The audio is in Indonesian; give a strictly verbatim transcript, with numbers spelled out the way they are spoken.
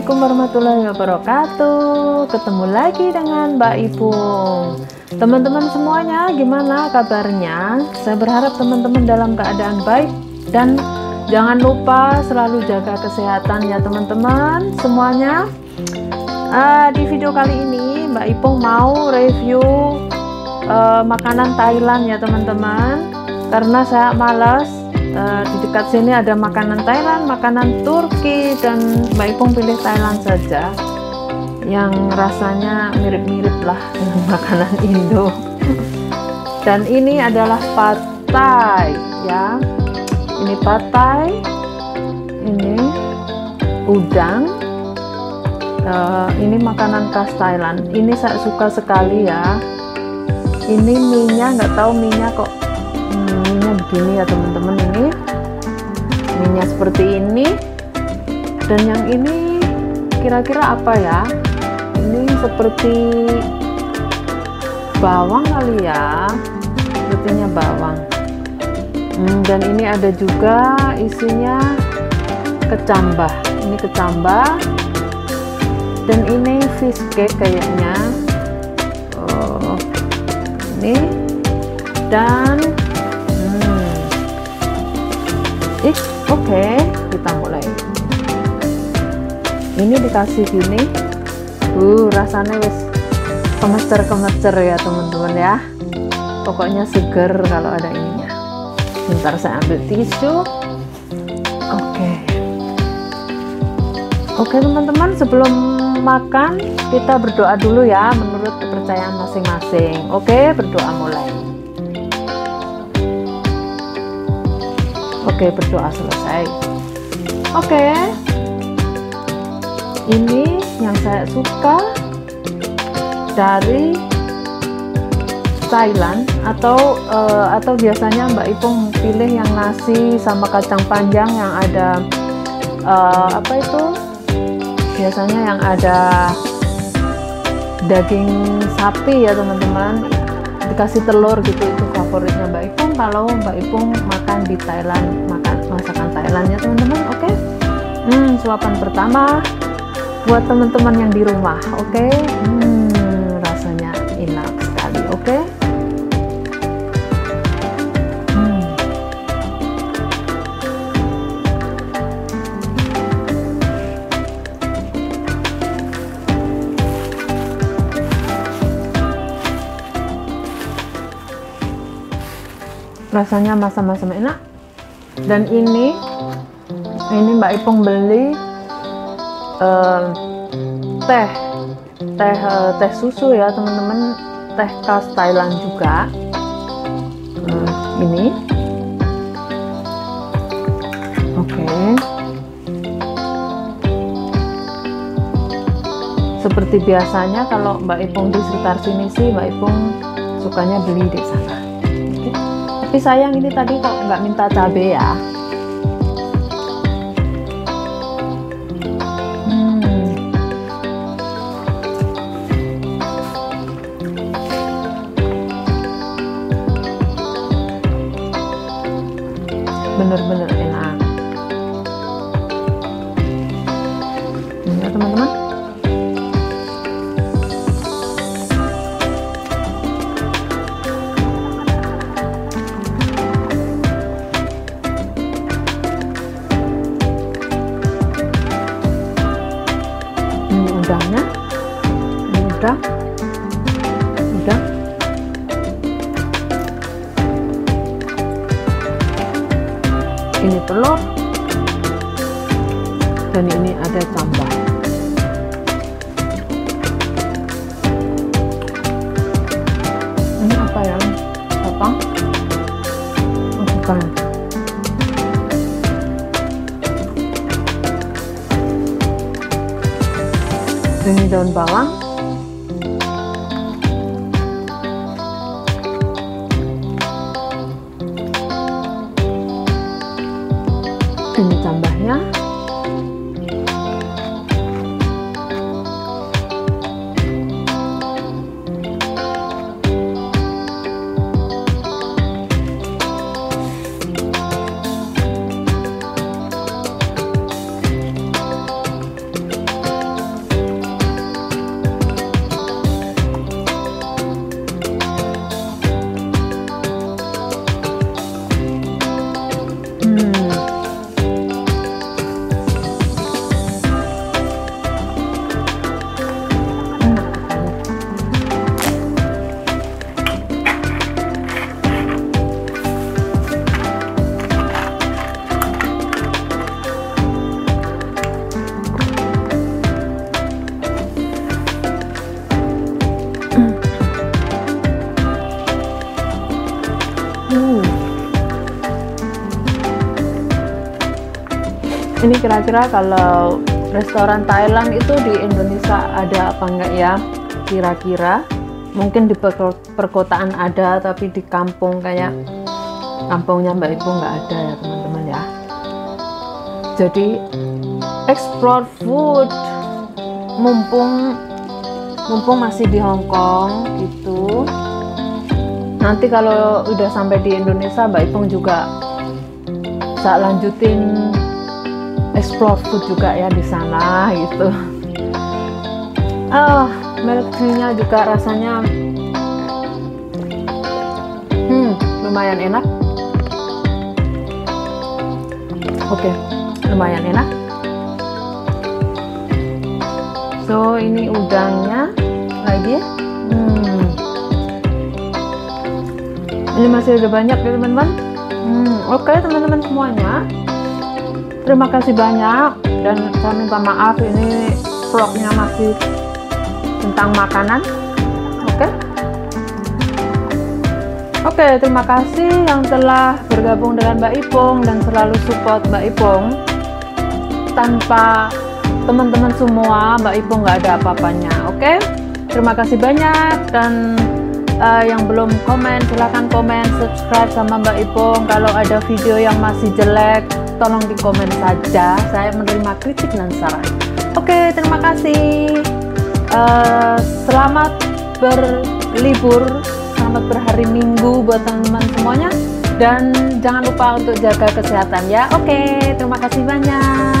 Assalamualaikum warahmatullahi wabarakatuh. Ketemu lagi dengan Mbak Ipung. Teman-teman semuanya, gimana kabarnya? Saya berharap teman-teman dalam keadaan baik, dan jangan lupa selalu jaga kesehatan ya teman-teman semuanya. Uh, di video kali ini Mbak Ipung mau review uh, makanan Thailand ya teman-teman, karena saya malas. Uh, di dekat sini ada makanan Thailand, makanan Turki, dan Mbak Ipung pilih Thailand saja yang rasanya mirip-mirip lah dengan makanan Indo. Dan ini adalah pad thai ya, ini pad thai, ini udang, uh, ini makanan khas Thailand. Ini saya suka sekali ya. Ini minyak, nggak tahu minyak kok begini ya teman-teman, ini minyak seperti ini. Dan yang ini kira-kira apa ya, ini seperti bawang kali ya, sepertinya bawang. Hmm, dan ini ada juga isinya kecambah, ini kecambah, dan ini fish cake kayaknya. Oh, ini dan Eh, oke, okay. Kita mulai. Ini dikasih gini, uh, rasanya wis kemecer-kemecer ya teman-teman ya. Pokoknya seger kalau ada ininya. Bentar saya ambil tisu. Oke, okay. oke okay, teman-teman, sebelum makan kita berdoa dulu ya, menurut kepercayaan masing-masing. Oke, okay, berdoa mulai. Oke, berdoa selesai. Oke, ini yang saya suka dari Thailand, atau uh, atau biasanya Mbak Ipung pilih yang nasi sama kacang panjang yang ada uh, apa itu? Biasanya yang ada daging sapi ya teman-teman, dikasih telur gitu, itu favoritnya Mbak Ipung. Kalau Mbak Ipung makan di Thailand, makan masakan Thailandnya teman-teman. Oke, okay? hmm, suapan pertama buat teman-teman yang di rumah. Oke, okay? hmm, rasanya enak sekali. Oke, okay? hmm. rasanya masam-masam enak. Dan ini ini Mbak Ipung beli uh, teh teh uh, teh susu ya teman-teman, teh khas Thailand juga. uh, ini oke okay. Seperti biasanya kalau Mbak Ipung di sekitar sini sih, Mbak Ipung sukanya beli di sana. Tapi sayang, ini tadi kok nggak minta cabai ya. Hmm. Bener-bener enak. Ini ya teman-teman. Udangnya, udang, udang, ini telur, dan ini ada tambah. Ini apa ya? Potong? Oh, bukan. Ini daun bawang, ini tambahnya, Ini kira-kira kalau restoran Thailand itu di Indonesia ada apa enggak ya? Kira-kira mungkin di perkotaan ada, tapi di kampung kayak kampungnya Mbak Ipung nggak ada ya teman-teman ya. Jadi explore food mumpung mumpung masih di Hong Kong gitu. Nanti kalau udah sampai di Indonesia Mbak Ipung juga bisa lanjutin explore food juga ya di sana gitu. Oh, milk tea-nya juga rasanya hmm, lumayan enak. Oke, okay, lumayan enak. So ini udangnya lagi. Hmm. Ini masih ada banyak ya teman-teman. Hmm, Oke okay, teman-teman semuanya. Terima kasih banyak, dan saya minta maaf ini vlognya masih tentang makanan. Oke okay? Oke okay, terima kasih yang telah bergabung dengan Mbak Ipung dan selalu support Mbak Ipung. Tanpa teman-teman semua Mbak Ipung nggak ada apa-apanya. Oke okay? Terima kasih banyak, dan uh, yang belum komen silahkan komen, subscribe sama Mbak Ipung. Kalau ada video yang masih jelek tolong di komen saja, saya menerima kritik dan saran. Oke, terima kasih. Uh, selamat berlibur, selamat berhari Minggu buat teman-teman semuanya, dan jangan lupa untuk jaga kesehatan ya. Oke, terima kasih banyak.